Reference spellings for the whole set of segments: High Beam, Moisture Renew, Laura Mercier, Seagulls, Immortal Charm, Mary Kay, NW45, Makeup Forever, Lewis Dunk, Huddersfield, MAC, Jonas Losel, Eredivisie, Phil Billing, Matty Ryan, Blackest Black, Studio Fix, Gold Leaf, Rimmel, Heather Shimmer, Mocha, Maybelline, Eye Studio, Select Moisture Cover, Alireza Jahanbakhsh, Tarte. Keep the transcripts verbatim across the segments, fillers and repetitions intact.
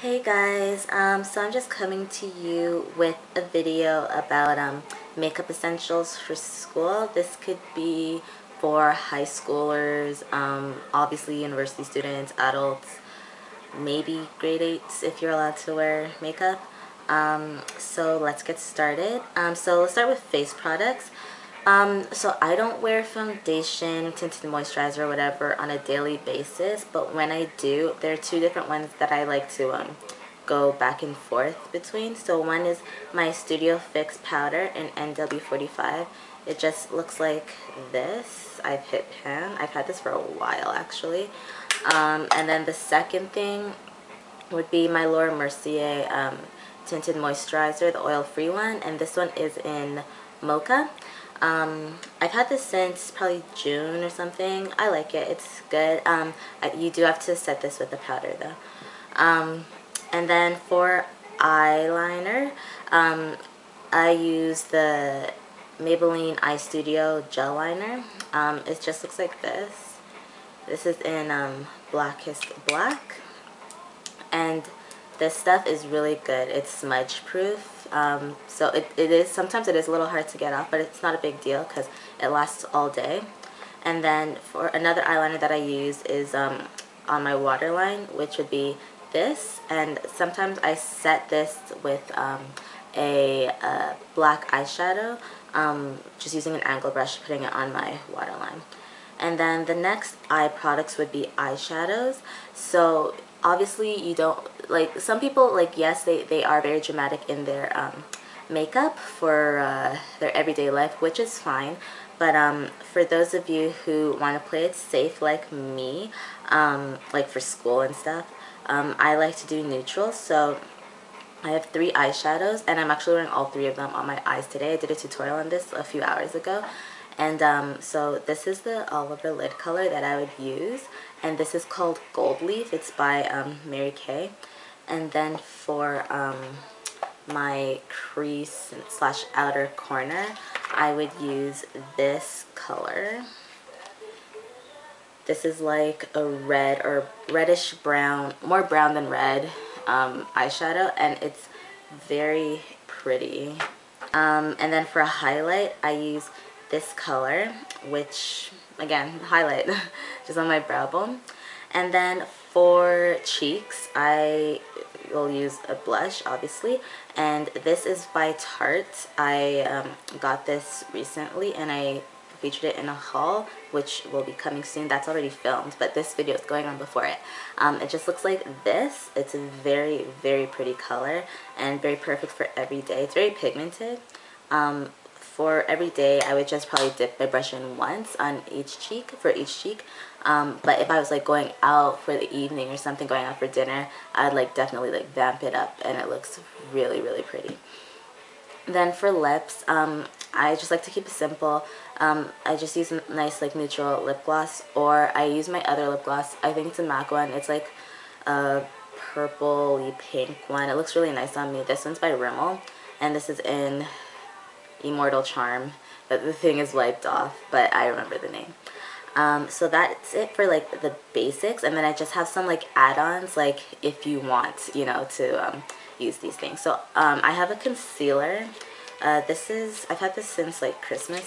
Hey guys, um, so I'm just coming to you with a video about um, makeup essentials for school. This could be for high schoolers, um, obviously university students, adults, maybe grade eights if you're allowed to wear makeup. Um, so let's get started. Um, so let's start with face products. Um, so I don't wear foundation, tinted moisturizer, or whatever on a daily basis, but when I do, there are two different ones that I like to um, go back and forth between. So one is my Studio Fix powder in N W forty-five. It just looks like this. I've hit pan. I've had this for a while actually. Um, and then the second thing would be my Laura Mercier um, tinted moisturizer, the oil-free one, and this one is in Mocha. Um, I've had this since probably June or something. I like it. It's good. Um, I, you do have to set this with the powder though. Um, and then for eyeliner, um, I use the Maybelline Eye Studio gel liner. Um, it just looks like this. This is in um, Blackest Black. And this stuff is really good. It's smudge proof. Um, so it, it is, sometimes it is a little hard to get off, but it's not a big deal because it lasts all day. And then for another eyeliner that I use is um, on my waterline, which would be this. And sometimes I set this with um, a, a black eyeshadow, um, just using an angle brush, putting it on my waterline. And then the next eye products would be eyeshadows. So obviously you don't, like some people, like yes, they, they are very dramatic in their um, makeup for uh, their everyday life, which is fine. But um, for those of you who want to play it safe like me, um, like for school and stuff, um, I like to do neutral. So I have three eyeshadows and I'm actually wearing all three of them on my eyes today. I did a tutorial on this a few hours ago. And um, so this is the Oliver lid color that I would use. And this is called Gold Leaf. It's by um, Mary Kay. And then for um, my crease slash outer corner, I would use this color. This is like a red or reddish brown, more brown than red um, eyeshadow. And it's very pretty. Um, and then for a highlight, I use this color, which again highlight just on my brow bone. And then for cheeks, I will use a blush obviously, and this is by Tarte. I um, got this recently and I featured it in a haul, which will be coming soon. That's already filmed, but this video is going on before it. Um, it just looks like this. It's a very very pretty color and very perfect for every day. It's very pigmented. Um, For every day, I would just probably dip my brush in once on each cheek, for each cheek. Um, but if I was like going out for the evening or something, going out for dinner, I'd like definitely like vamp it up, and it looks really, really pretty. Then for lips, um, I just like to keep it simple. Um, I just use a nice like neutral lip gloss, or I use my other lip gloss. I think it's a MAC one. It's like a purpley pink one. It looks really nice on me. This one's by Rimmel, and this is in Immortal Charm. That the thing is wiped off, but I remember the name. Um, so that's it for like the basics, and then I just have some like add-ons, like if you want, you know, to um, use these things. So um, I have a concealer. Uh, this is, I've had this since like Christmas.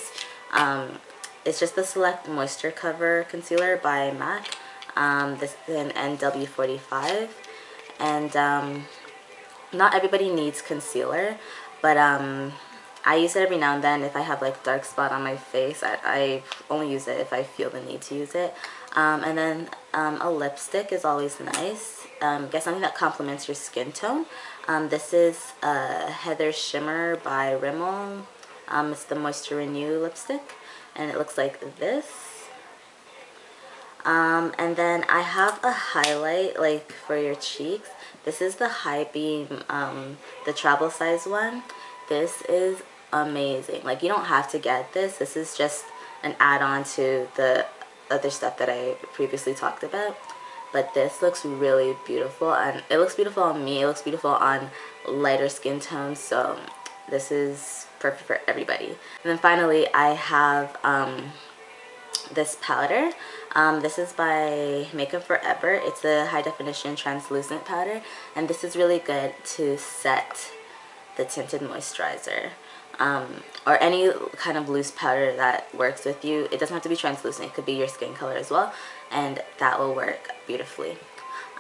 Um, it's just the Select Moisture Cover concealer by MAC. Um, this is an N W forty-five, and um, not everybody needs concealer, but um, I use it every now and then if I have like dark spot on my face. I, I only use it if I feel the need to use it. Um, and then um, a lipstick is always nice. Um, get something that complements your skin tone. Um, this is uh, Heather Shimmer by Rimmel. Um, it's the Moisture Renew lipstick, and it looks like this. Um, and then I have a highlight like for your cheeks. This is the High Beam, um, the travel size one. This is amazing. Like, you don't have to get this. This is just an add-on to the other stuff that I previously talked about. But this looks really beautiful, and it looks beautiful on me. It looks beautiful on lighter skin tones, so this is perfect for everybody. And then finally, I have um, this powder. Um, this is by Makeup Forever. It's a high definition translucent powder, and this is really good to set the tinted moisturizer, um, or any kind of loose powder that works with you. It doesn't have to be translucent, it could be your skin color as well, and that will work beautifully.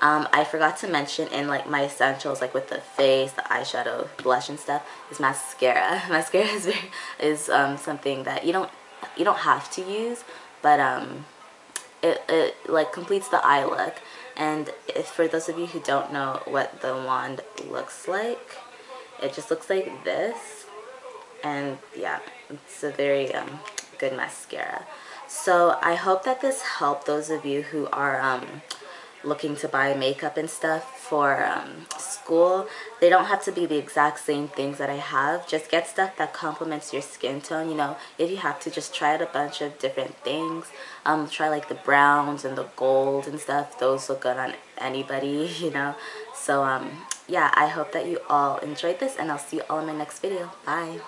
Um, I forgot to mention in like my essentials, like with the face, the eyeshadow, blush and stuff, is mascara. Mascara is, very, is um, something that you don't you don't have to use, but um, it, it like completes the eye look. And if, for those of you who don't know what the wand looks like, it just looks like this, and yeah, it's a very um, good mascara. So I hope that this helped those of you who are um, looking to buy makeup and stuff for um, school. They don't have to be the exact same things that I have. Just get stuff that complements your skin tone. You know, if you have to, just try out a bunch of different things. Um, try like the browns and the gold and stuff. Those look good on anybody, you know. So um, yeah, I hope that you all enjoyed this, and I'll see you all in my next video. Bye.